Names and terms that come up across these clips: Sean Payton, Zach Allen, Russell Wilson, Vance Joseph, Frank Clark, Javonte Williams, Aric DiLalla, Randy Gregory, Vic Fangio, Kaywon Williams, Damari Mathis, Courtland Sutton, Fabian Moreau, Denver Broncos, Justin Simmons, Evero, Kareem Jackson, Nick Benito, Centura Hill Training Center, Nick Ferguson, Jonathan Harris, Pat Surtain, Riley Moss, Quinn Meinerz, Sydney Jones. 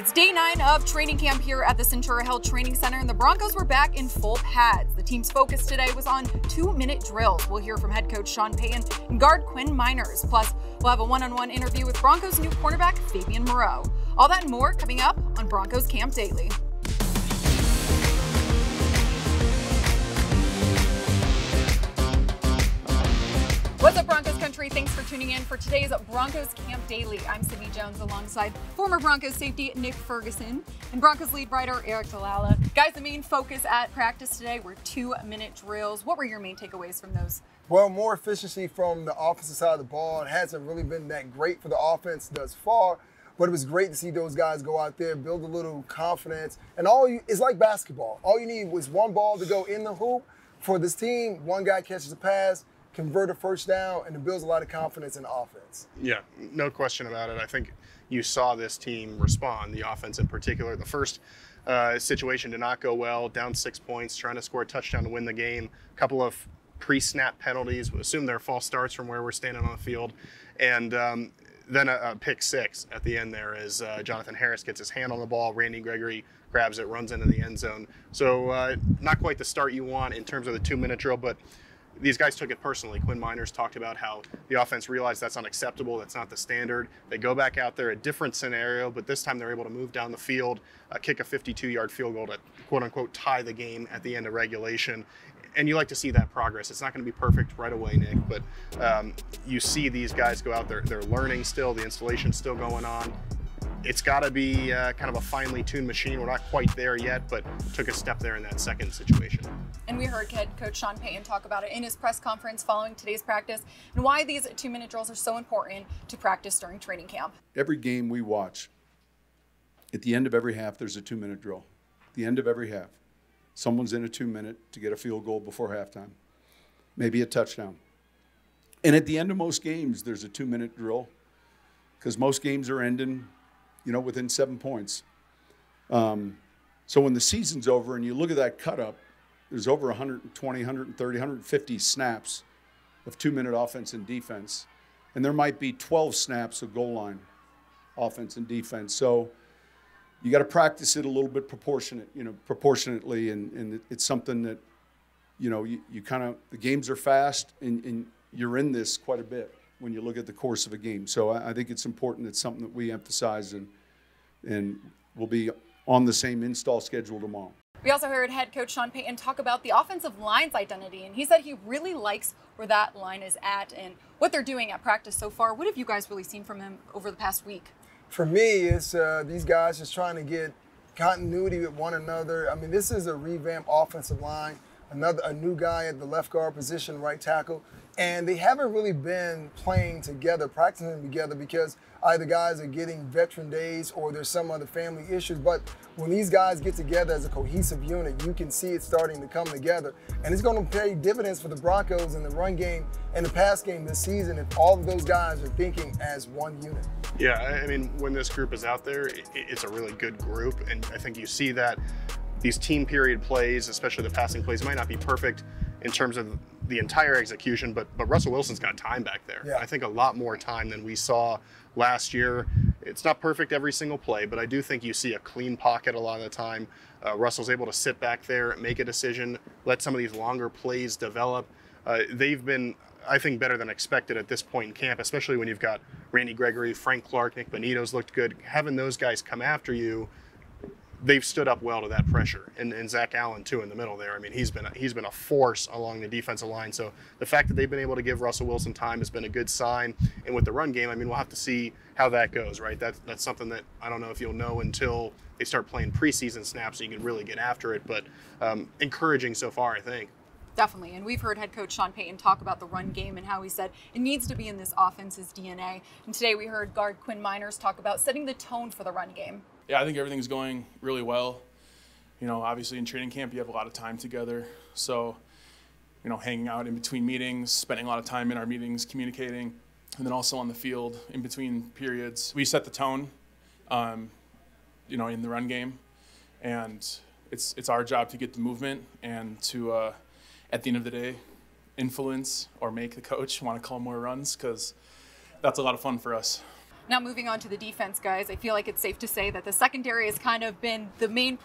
It's day 9 of training camp here at the Centura Hill Training Center, and the Broncos were back in full pads. The team's focus today was on 2-minute drills. We'll hear from head coach Sean Payton and guard Quinn Meinerz. Plus, we'll have a one-on-one interview with Broncos' new cornerback Fabian Moreau. All that and more coming up on Broncos Camp Daily. What's up, Broncos country? Thanks for tuning in for today's Broncos Camp Daily. I'm Sydney Jones alongside former Broncos safety Nick Ferguson and Broncos lead writer Aric DiLalla. Guys, the main focus at practice today were 2-minute drills. What were your main takeaways from those? Well, more efficiency from the offensive side of the ball. It hasn't really been that great for the offense thus far, but it was great to see those guys go out there, build a little confidence. And it's like basketball. All you need was one ball to go in the hoop for this team. One guy catches a pass, convert a first down, and it builds a lot of confidence in offense. Yeah, no question about it. I think you saw this team respond, the offense in particular. The first situation did not go well, down 6 points, trying to score a touchdown to win the game. A couple of pre-snap penalties, we assume they're false starts from where we're standing on the field. And then a pick six at the end there as Jonathan Harris gets his hand on the ball, Randy Gregory grabs it, runs into the end zone. So not quite the start you want in terms of the 2-minute drill, but these guys took it personally. Quinn Meinerz talked about how the offense realized that's unacceptable, that's not the standard. They go back out there, a different scenario, but this time they're able to move down the field, kick a 52-yard field goal to quote-unquote tie the game at the end of regulation. And you like to see that progress. It's not going to be perfect right away, Nick, but you see these guys go out there. They're learning still. The installation's still going on. It's got to be kind of a finely tuned machine. We're not quite there yet, but took a step there in that second situation. And we heard head coach Sean Payton talk about it in his press conference following today's practice and why these 2-minute drills are so important to practice during training camp. Every game we watch, at the end of every half, there's a 2-minute drill. At the end of every half, someone's in a 2-minute to get a field goal before halftime, maybe a touchdown. And at the end of most games, there's a 2-minute drill because most games are ending, you know, within 7 points. So when the season's over and you look at that cut-up, there's over 120, 130, 150 snaps of 2-minute offense and defense. And there might be 12 snaps of goal line offense and defense. So you got to practice it a little bit proportionately. And it's something that, you know, you kind of, the games are fast and you're in this quite a bit when you look at the course of a game. So I think it's important. It's something that we emphasize and we'll be on the same install schedule tomorrow. We also heard head coach Sean Payton talk about the offensive line's identity, and he said he really likes where that line is at and what they're doing at practice so far. What have you guys really seen from him over the past week? For me, it's these guys just trying to get continuity with one another. I mean, this is a revamped offensive line, a new guy at the left guard position, right tackle, and they haven't really been playing together, practicing together, because either guys are getting veteran days or there's some other family issues. But when these guys get together as a cohesive unit, you can see it starting to come together. And it's going to pay dividends for the Broncos in the run game and the pass game this season if all of those guys are thinking as one unit. Yeah, I mean, when this group is out there, it's a really good group. And I think you see that these team period plays, especially the passing plays, might not be perfect in terms of the entire execution, but Russell Wilson's got time back there. Yeah. I think a lot more time than we saw last year. It's not perfect every single play, but I do think you see a clean pocket a lot of the time. Russell's able to sit back there, make a decision, let some of these longer plays develop. They've been, I think, better than expected at this point in camp, especially when you've got Randy Gregory, Frank Clark, Nick Benito's looked good. Having those guys come after you, they've stood up well to that pressure, and Zach Allen too in the middle there. I mean, he's been a force along the defensive line. So the fact that they've been able to give Russell Wilson time has been a good sign. And with the run game, I mean, we'll have to see how that goes, right? That's something that I don't know if you'll know until they start playing preseason snaps, so you can really get after it. But encouraging so far, I think. Definitely, and we've heard head coach Sean Payton talk about the run game and how he said it needs to be in this offense's DNA. And today we heard guard Quinn Meinerz talk about setting the tone for the run game. Yeah, I think everything's going really well. You know, obviously in training camp you have a lot of time together. So, you know, hanging out in between meetings, spending a lot of time in our meetings, communicating, and then also on the field in between periods. We set the tone, you know, in the run game, and it's our job to get the movement and to, at the end of the day, influence or make the coach want to call more runs, because that's a lot of fun for us. Now moving on to the defense, guys, I feel like it's safe to say that the secondary has kind of been the main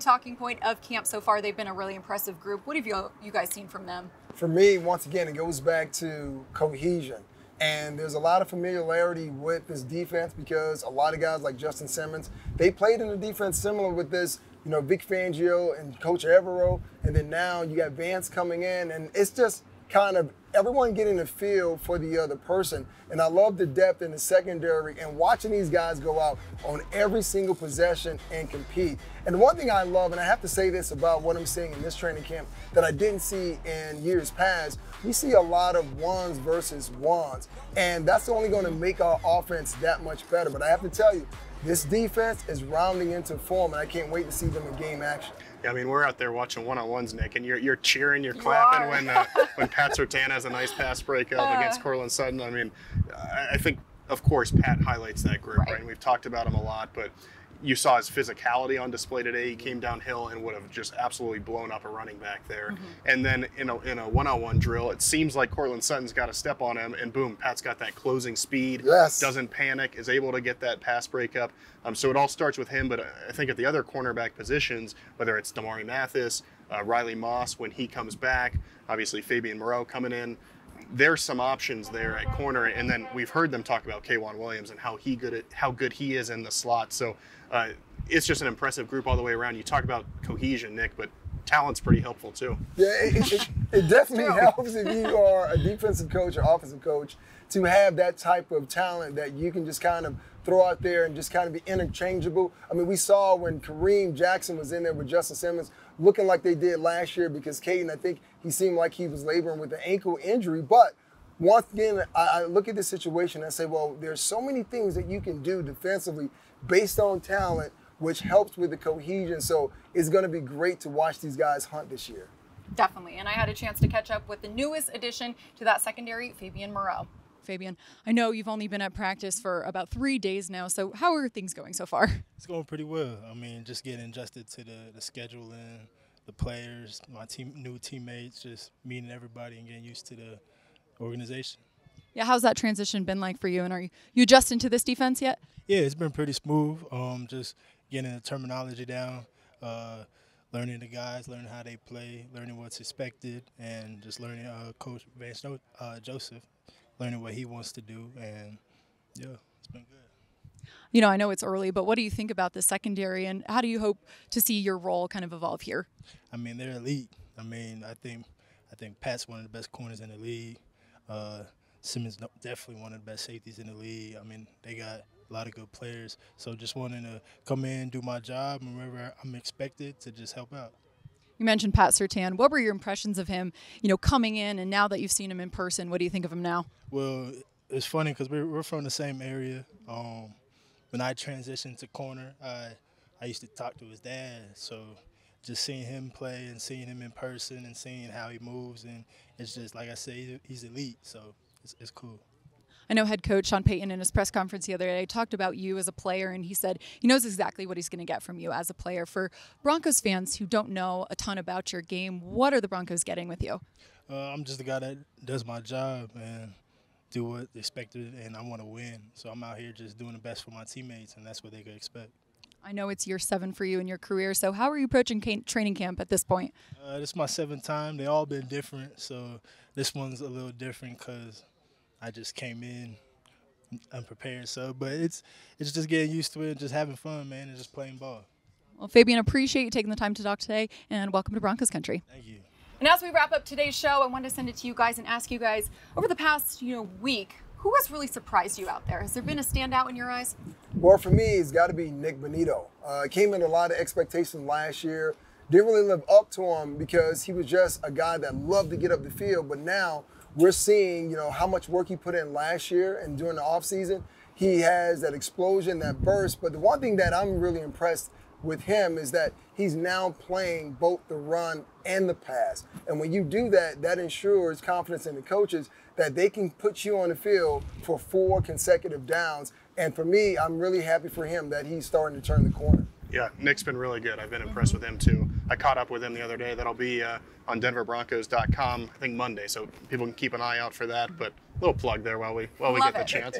talking point of camp so far. They've been a really impressive group. What have you guys seen from them? For me, once again, it goes back to cohesion. And there's a lot of familiarity with this defense because a lot of guys like Justin Simmons, they played in the defense similar with this, you know, Vic Fangio and Coach Evero. And then now you got Vance coming in, and it's just kind of everyone getting a feel for the other person. And I love the depth in the secondary and watching these guys go out on every single possession and compete. And one thing I love, and I have to say this about what I'm seeing in this training camp that I didn't see in years past, we see a lot of ones versus ones. And that's only going to make our offense that much better. But I have to tell you, this defense is rounding into form, and I can't wait to see them in game action. Yeah, I mean, we're out there watching one-on-ones, Nick, and you're cheering, you're clapping when Pat Surtain has a nice pass breakup against Courtland Sutton. I mean, I think, of course, Pat highlights that group, right? And we've talked about him a lot, but you saw his physicality on display today. He came downhill and would have just absolutely blown up a running back there. Mm-hmm. And then in a one-on-one drill, it seems like Courtland Sutton's got a step on him, and boom, Pat's got that closing speed, doesn't panic, is able to get that pass breakup. So it all starts with him, but I think at the other cornerback positions, whether it's Damari Mathis, Riley Moss when he comes back, obviously Fabian Moreau coming in, there's some options there at corner, and then we've heard them talk about Kaywon Williams and how good he is in the slot. So it's just an impressive group all the way around. You talk about cohesion, Nick, but talent's pretty helpful too. Yeah, it definitely helps if you are a defensive coach or offensive coach to have that type of talent that you can just kind of throw out there and just kind of be interchangeable. I mean, we saw when Kareem Jackson was in there with Justin Simmons looking like they did last year because Caden, I think he seemed like he was laboring with an ankle injury. But once again, I look at this situation and I say, well, there's so many things that you can do defensively based on talent, which helps with the cohesion. So it's going to be great to watch these guys hunt this year. Definitely. And I had a chance to catch up with the newest addition to that secondary, Fabian Moreau. Fabian, I know you've only been at practice for about 3 days now, so how are things going so far? It's going pretty well. I mean, just getting adjusted to the schedule and the players, my new teammates, just meeting everybody and getting used to the organization. Yeah, how's that transition been like for you, and are you adjusting to this defense yet? Yeah, it's been pretty smooth, just getting the terminology down, learning the guys, learning how they play, learning what's expected, and just learning Coach Vance Joseph. Learning what he wants to do, and yeah, it's been good. You know, I know it's early, but what do you think about the secondary, and how do you hope to see your role kind of evolve here? I mean, they're elite. I mean, I think Pat's one of the best corners in the league. Simmons definitely one of the best safeties in the league. I mean, they got a lot of good players. So just wanting to come in, do my job, and wherever I'm expected to just help out. You mentioned Pat Surtain. What were your impressions of him, you know, coming in, and now that you've seen him in person, what do you think of him now? Well, it's funny because we're from the same area. When I transitioned to corner, I used to talk to his dad. So just seeing him play and seeing him in person and seeing how he moves, and it's just, like I say, he's elite. So it's cool. I know head coach Sean Payton in his press conference the other day talked about you as a player, and he said he knows exactly what he's going to get from you as a player. For Broncos fans who don't know a ton about your game, what are the Broncos getting with you? I'm just the guy that does my job and do what's expected, and I want to win. So I'm out here just doing the best for my teammates, and that's what they could expect. I know it's year 7 for you in your career, so how are you approaching training camp at this point? This is my 7th time. They've all been different, so this one's a little different because I just came in unprepared, so but it's just getting used to it, just having fun, man, and just playing ball. Well, Fabian, appreciate you taking the time to talk today, and welcome to Broncos Country. Thank you. And as we wrap up today's show, I wanted to send it to you guys and ask you guys, over the past week, who has really surprised you out there? Has there been a standout in your eyes? Well, for me, it's got to be Nick Benito. Came in a lot of expectation last year. Didn't really live up to him because he was just a guy that loved to get up the field, but now we're seeing, how much work he put in last year and during the offseason. He has that explosion, that burst. But the one thing that I'm really impressed with him is that he's now playing both the run and the pass. And when you do that, that ensures confidence in the coaches that they can put you on the field for 4 consecutive downs. And for me, I'm really happy for him that he's starting to turn the corner. yeah, Nick's been really good. I've been impressed with him too. I caught up with him the other day. That'll be on denverbroncos.com, I think Monday, so people can keep an eye out for that. But a little plug there while we get the chance.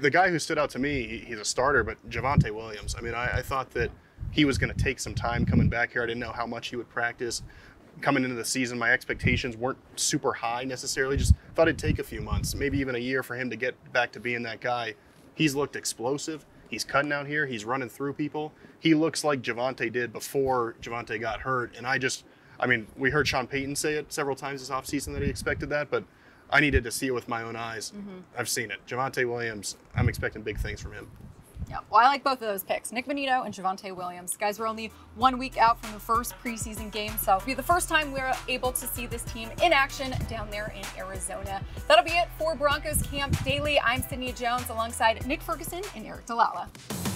The guy who stood out to me, he's a starter, but Javonte Williams. I mean, I thought that he was going to take some time coming back here. I didn't know how much he would practice. Coming into the season, my expectations weren't super high necessarily. Just thought it'd take a few months, maybe even a year for him to get back to being that guy. He's looked explosive. He's cutting out here. He's running through people. He looks like Javonte did before Javonte got hurt. And I mean, we heard Sean Payton say it several times this offseason that he expected that, but I needed to see it with my own eyes. Mm-hmm. I've seen it. Javonte Williams, I'm expecting big things from him. Yeah, well, I like both of those picks, Nick Benito and Javonte Williams. Guys, we're only 1 week out from the first preseason game, so it'll be the first time we're able to see this team in action down there in Arizona. That'll be it for Broncos Camp Daily. I'm Sydney Jones alongside Nick Ferguson and Aric DiLalla.